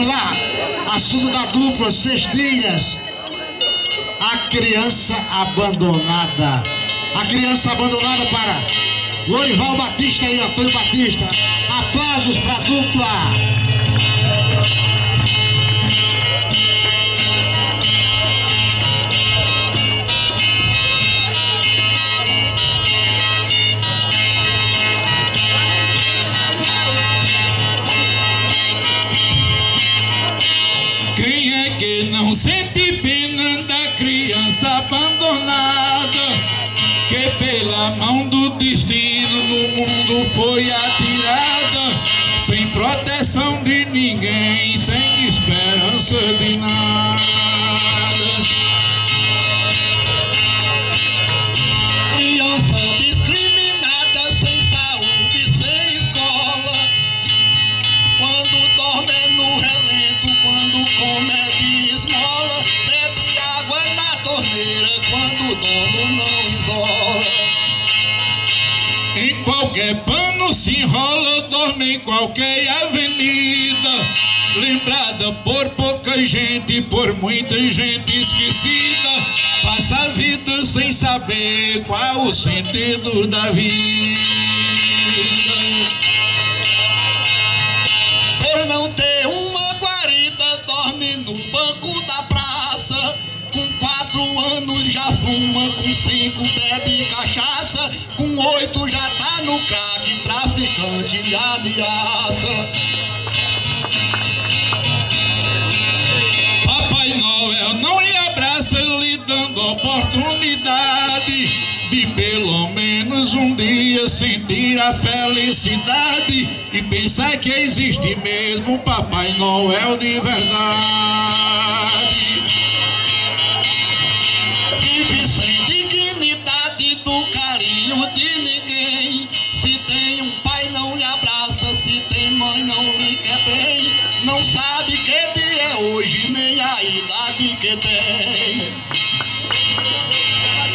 Vamos lá. Assunto da dupla, Cestilhas. A criança abandonada. A criança abandonada para Lourival Batista e Antônio Batista. Aplausos para a dupla. Não sente pena da criança abandonada, que pela mão do destino no mundo foi atirada, sem proteção de ninguém, sem esperança de nada. Criança discriminada, sem saúde, sem escola, quando dorme é no relento, quando come é qualquer pano se enrola, dorme em qualquer avenida, lembrada por pouca gente, por muita gente esquecida, passa a vida sem saber qual o sentido da vida. Por não ter uma guarida, dorme no banco da praça, com 4 anos já fuma, com 5 bebe cachaça, com 8 já tá no crack, traficante de ameaça. Papai Noel não lhe abraça, lhe dando oportunidade de pelo menos um dia sentir a felicidade e pensar que existe mesmo Papai Noel de verdade. Vive sem dignidade do carinho de ninguém. Se tem um pai não lhe abraça, se tem mãe não lhe quer bem, não sabe que dia é hoje, nem a idade que tem.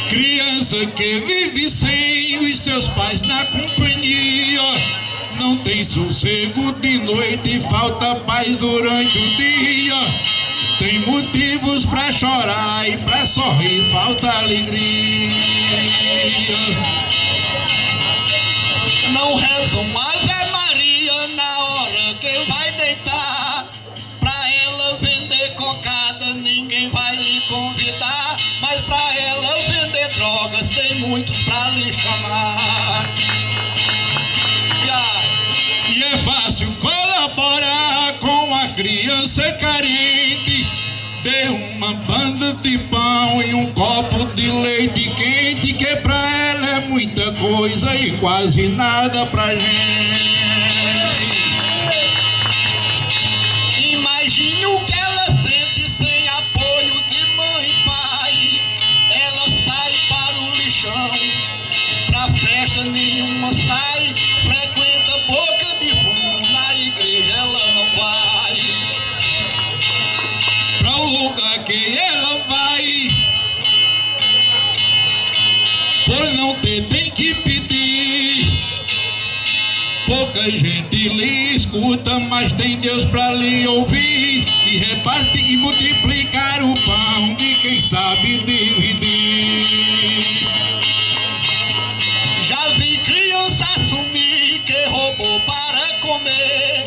Criança que vive sem os seus pais na companhia, não tem sossego de noite, falta paz durante o dia, tem motivos pra chorar e pra sorrir, falta alegria. Não reza uma Ave Maria na hora que vai deitar, pra ela vender cocada ninguém vai lhe convidar, mas pra ela vender drogas tem muitos pra lhe chamar. E é fácil colaborar com a criança carente, dê uma banda de pão e um copo de leite quente, que pra ela é muita coisa e quase nada pra gente. Imagine o que ela sente sem apoio de mãe e pai. Ela sai para o lixão, pra festa nenhuma sai, frequenta boca de fumo, na igreja ela não vai. Pra o lugar que ela vai, por não ter, tem que pedir. Pouca gente lhe escuta, mas tem Deus pra lhe ouvir e reparte e multiplicar o pão de quem sabe dividir. Já vi criança assumir que roubou para comer,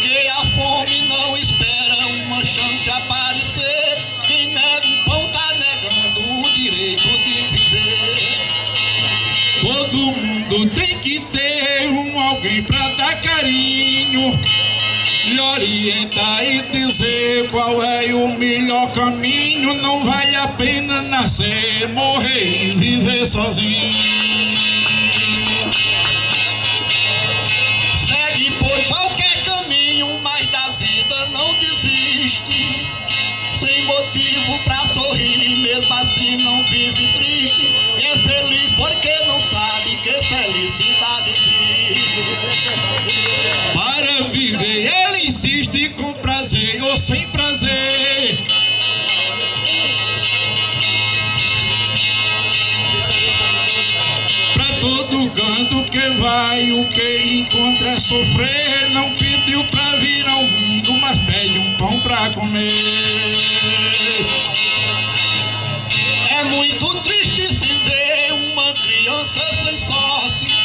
que a fome não espera uma chance aparecer. Quem nega um pão tá negando o direito de viver. Todo mundo tem que ter alguém pra dar carinho, lhe orientar e dizer qual é o melhor caminho. Não vale a pena nascer, morrer e viver sozinho. Segue por qualquer caminho, mas da vida não desiste. Sem motivo pra sorrir, mesmo assim não vive triste. E é feliz porque não sabe que felicidade existe. Para viver ele insiste, com prazer ou sem prazer. Pra todo canto que vai, o que encontra é sofrer. Não pediu pra vir ao mundo, mas pede pra comer. É muito triste se ver uma criança sem sorte.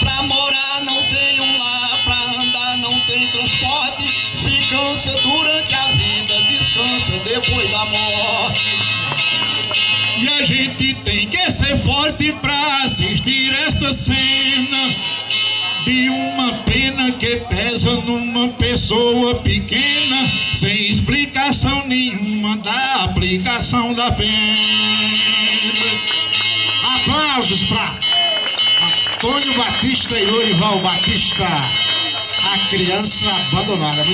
Pra morar não tem um lar, pra andar não tem transporte. Se cansa durante a vida, descansa depois da morte. E a gente tem que ser forte pra assistir esta cena de uma pena que pesa numa pessoa pequena, sem explicação nenhuma da aplicação da pena. Aplausos pra Antônio Batista e Lourival Batista, a criança abandonada.